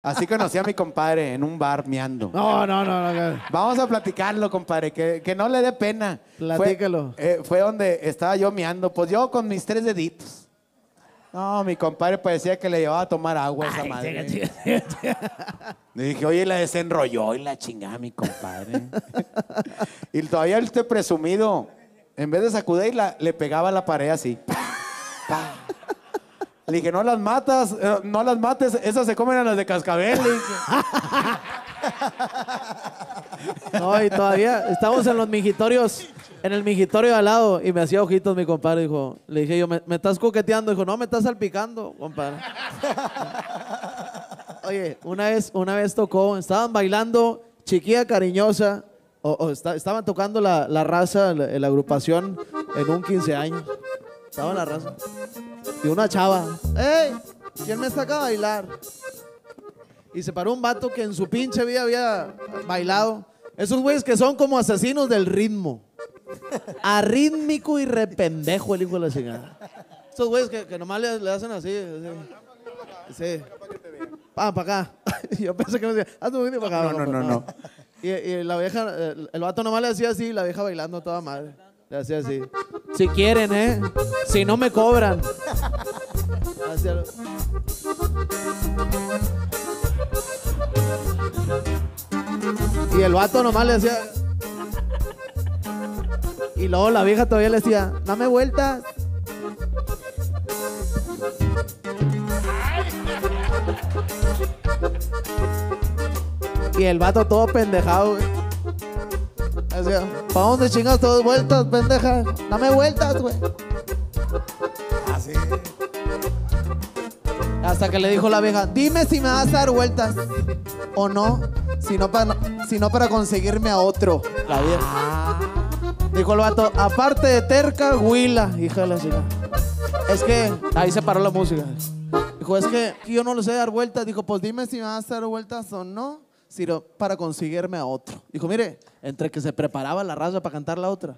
Así conocí a mi compadre en un bar meando. No. Vamos a platicarlo, compadre, que no le dé pena. Platícalo. Fue donde estaba yo meando, pues yo con mis 3 deditos. No, mi compadre parecía que le llevaba a tomar agua a esa madre. Le dije, oye, la desenrolló y la chingada, mi compadre. Y todavía este presumido, en vez de sacudirla, le pegaba a la pared así. ¡Pah! Le dije, no las mates, esas se comen a las de cascabel. No, y todavía estamos en los mijitorios, en el migitorio de al lado, y me hacía ojitos mi compadre, dijo. Le dije yo, ¿me estás coqueteando? Dijo, no, me estás salpicando, compadre. Oye, una vez tocó, estaban bailando Chiquilla Cariñosa, estaban tocando la raza, la agrupación, en un 15 años. Estaba la raza. Y una chava. ¡Ey! ¿Quién me saca a bailar? Y se paró un vato que en su pinche vida había bailado. Esos güeyes que son como asesinos del ritmo. Arrítmico y rependejo el hijo de la chingada. Esos güeyes que nomás le hacen así. Sí. Pa' acá. Yo pensé que me decía, hazme un poquito para acá. No. Y la vieja, el vato nomás le hacía así, la vieja bailando a toda madre. Le hacía así. Si quieren, si no me cobran. Y el vato nomás le hacía. Y luego la vieja todavía le decía, dame vueltas. Y el vato todo pendejado, güey. Decía, ¿para dónde chingas todas vueltas, pendeja? Dame vueltas, güey. Así. Hasta que le dijo la vieja, dime si me vas a dar vueltas o no, si no para conseguirme a otro. La vieja. Dijo el vato, aparte de terca, huila, hija de la chica. Es que, ahí se paró la música. Dijo, es que yo no le sé dar vueltas. Dijo, pues dime si me vas a dar vueltas o no, sino para conseguirme a otro. Dijo, mire, entre que se preparaba la raza para cantar la otra.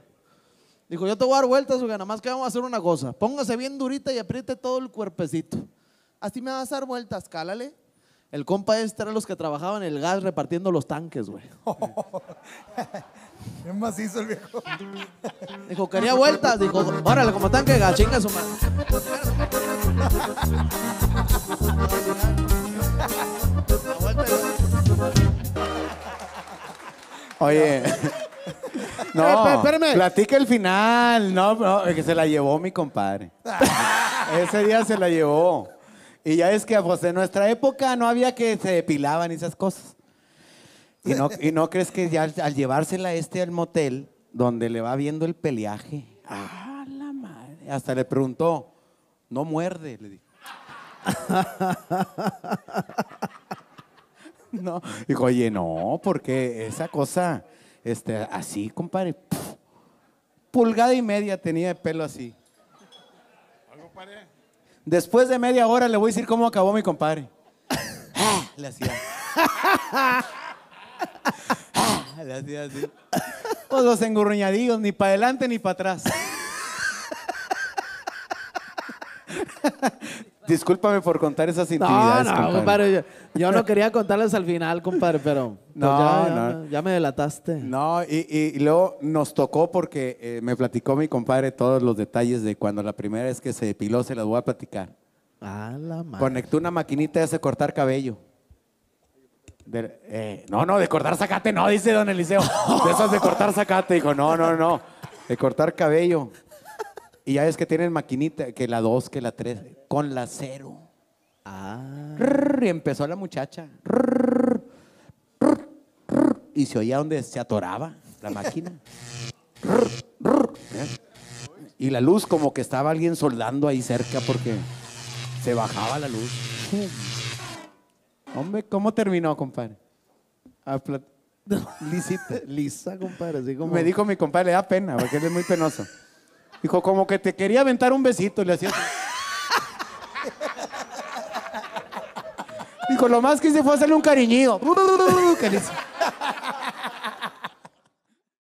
Dijo, yo te voy a dar vueltas, oiga, nada más que vamos a hacer una cosa. Póngase bien durita y apriete todo el cuerpecito. Así me vas a dar vueltas, cálale. El compa este era los que trabajaban el gas repartiendo los tanques, güey. Es macizo el viejo. Dijo, quería vueltas. Dijo, órale, como tanque de gas, chinga su madre. Oye, no, espérame. Platica el final. No, que se la llevó mi compadre. Ese día se la llevó. Y ya es que pues, en nuestra época no había que se depilaban esas cosas. Y no crees que ya al llevársela al motel, donde le va viendo el pelaje. ¡Ah, la madre! Hasta le preguntó, no muerde, le dijo. No. Dijo, oye, no, porque esa cosa, así, compadre, pulgada y media tenía de pelo así. Después de media hora le voy a decir cómo acabó mi compadre. Le hacía. Le hacía así. Pues los engurruñadillos, ni para adelante ni para atrás. Discúlpame por contar esas intimidades, compadre. Yo no quería contarles al final, compadre, pero pues ya me delataste. No, y luego nos tocó porque me platicó mi compadre todos los detalles de cuando la primera vez que se depiló, se las voy a platicar. Ah, la madre. Conectó una maquinita de ese cortar cabello. De cortar zacate, no, dice don Eliseo. De esas de cortar zacate, dijo, no. De cortar cabello. Y ya ves que tienen maquinita, que la 2, que la 3, con la 0. Ah. Y empezó la muchacha. Y se oía donde se atoraba la máquina. Y la luz, como que estaba alguien soldando ahí cerca porque se bajaba la luz. Hombre, ¿cómo terminó, compadre? Lisita. Lisa, compadre. Así como... Me dijo mi compadre, le da pena porque él es muy penoso. Dijo, como que te quería aventar un besito. Le hacía. Dijo, lo más que hice fue hacerle un cariñido.